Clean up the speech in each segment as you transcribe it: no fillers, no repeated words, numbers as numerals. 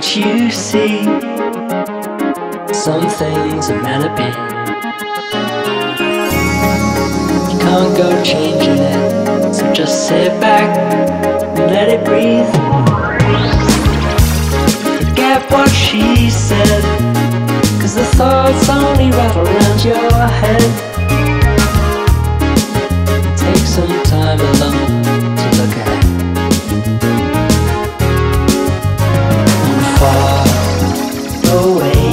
Don't you see? Some things are meant to be. You can't go changing it, so just sit back and let it breathe. Forget what she said, 'cause the thoughts only wrap around your head. Take some time alone to look ahead. I'm far away,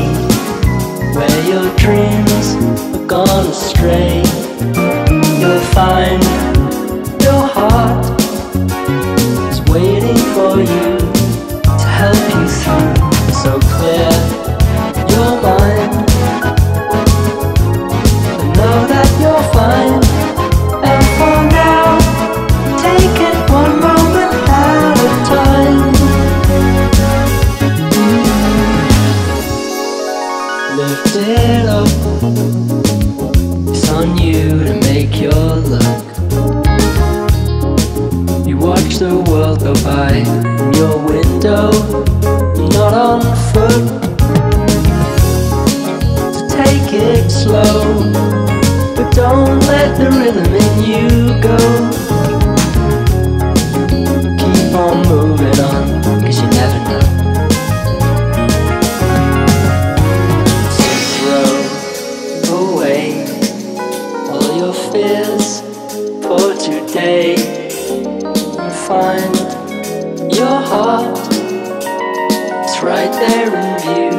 where your dreams have gone astray. You'll find your heart is waiting for you to help you through. So clear your mind and know that you're fine. And for now, take it one moment at a time. Lift it up, it's on you to make your luck. You watch the world go by from your window, not on foot. So take it slow, but don't let the rhythm in you go. Keep on moving on, 'cause you never know. So throw away all your fears for today, and find your heart right there in view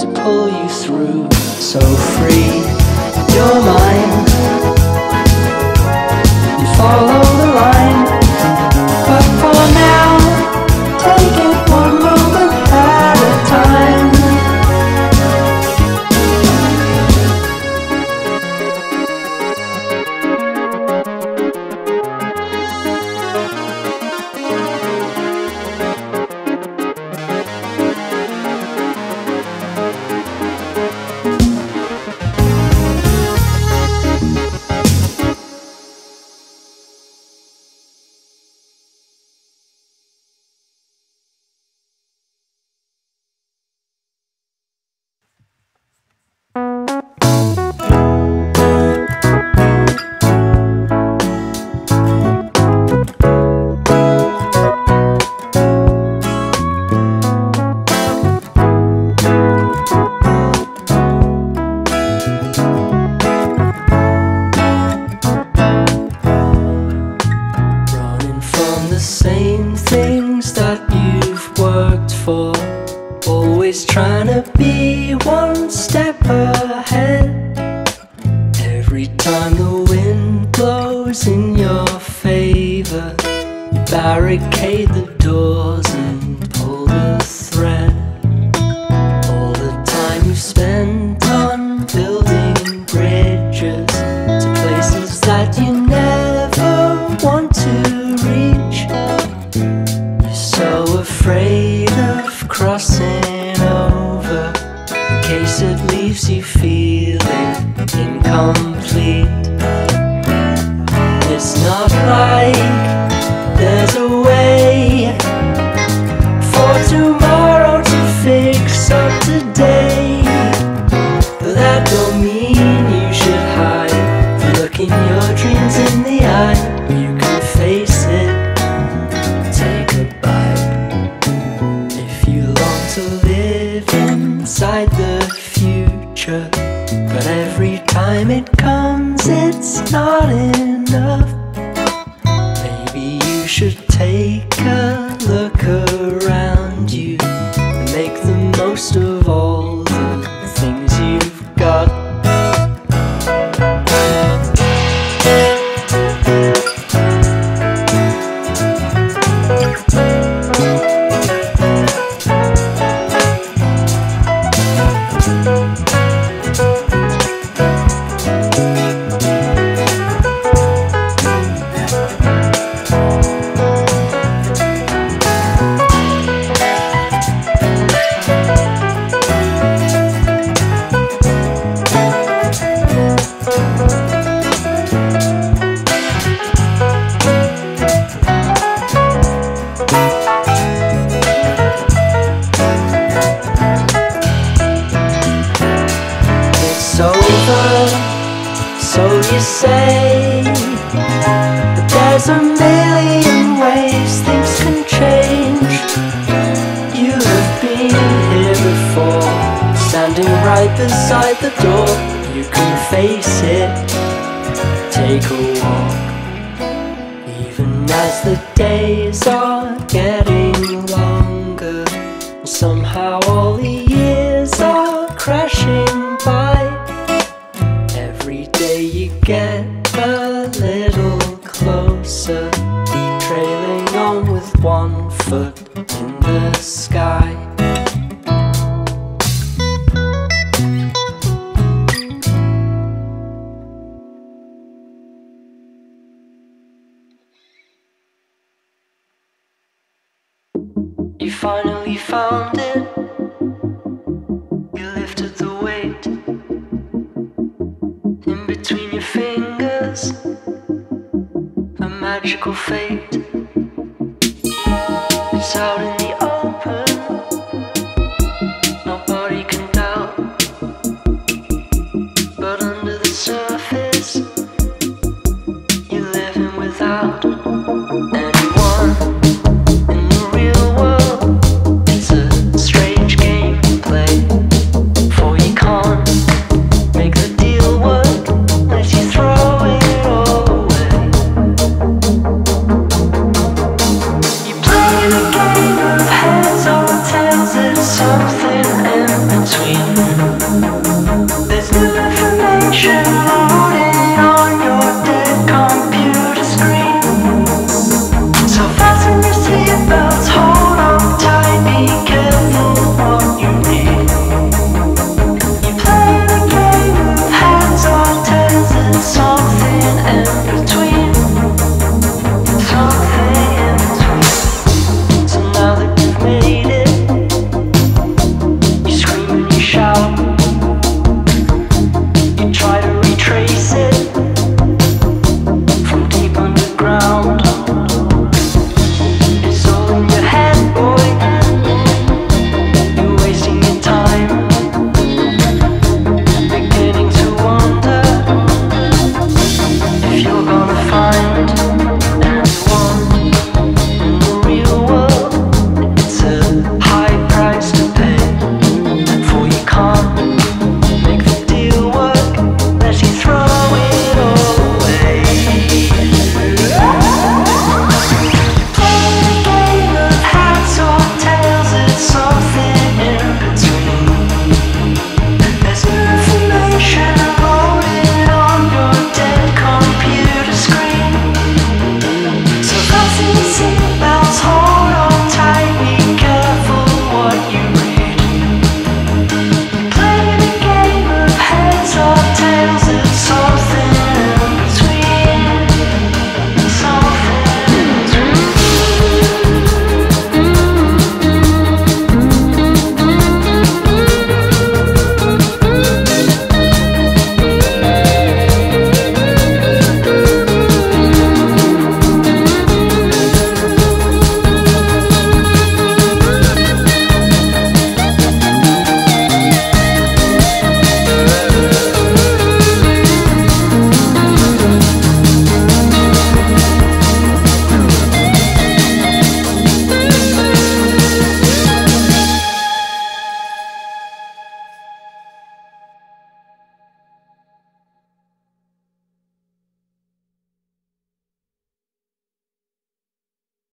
to pull you through. So free your mind and follow the line. But for now, take it one moment at a time. inside the door. You can face it, take a walk. Even as the days are getting longer, somehow all the years are crashing by. Every day you get a little closer, trailing on with one foot in the sky. You finally found it. You lifted the weight in between your fingers, a magical fate.